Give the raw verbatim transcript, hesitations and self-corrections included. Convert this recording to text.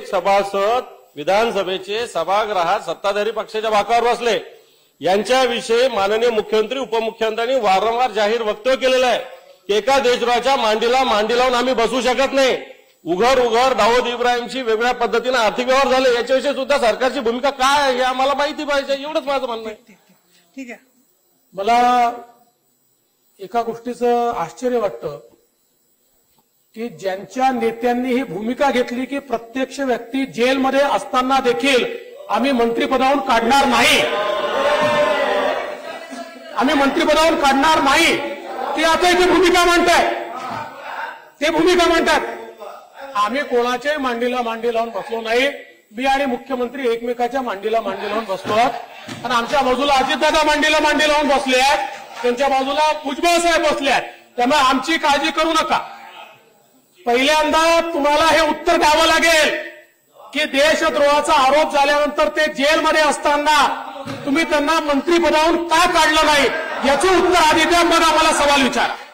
एक सभासद विधानसभेचे सभागृहात सत्ताधारी पक्षाच्या बाकावर बसले। यांच्याविषयी माननीय मुख्यमंत्री उपमुख्यमंत्र्यांनी वारंवार जाहीर वक्तव्य केलेलं आहे की एका देशद्रोहाच्या मांडीला मांडी लावून आम्ही बसू शकत नाही। उघड उघड दाऊद इब्राहिमची वेगळ्या पद्धतीने आर्थिक व्यवहार झाले, याच्याविषयी सुद्धा सरकारची भूमिका काय आहे हे आम्हाला माहिती पाहिजे, एवढंच माझं म्हणणं आहे। ठीक आहे, मला एका गोष्टीचं आश्चर्य वाटतं की ज्यांच्या नेत्यांनी ही भूमिका घेतली की प्रत्यक्ष व्यक्ती जेलमध्ये असताना देखील आम्ही मंत्रिपदावरून काढणार नाही, आम्ही मंत्रिपदावरून काढणार नाही, ते आता ही भूमिका मांडताय, ते भूमिका मांडतात। आम्ही कोणाच्याही मांडीला मांडी लावून बसलो नाही। मी आणि मुख्यमंत्री एकमेकाच्या मांडीला मांडी लावून बसलो आहोत आणि आमच्या बाजूला अजितदादा मांडीला मांडी लावून बसले आहेत, त्यांच्या बाजूला भुजबळ साहेब बसले आहेत, त्यामुळे आमची काळजी करू नका। पहिल्यांदा तुम्हाला हे उत्तर द्यावं लागेल की देशद्रोहाचा आरोप झाल्यानंतर ते जेलमध्ये असताना तुम्ही त्यांना मंत्रिपदावरून का काढलं नाही, याचं उत्तर आधी द्या, मग आम्हाला सवाल विचारा।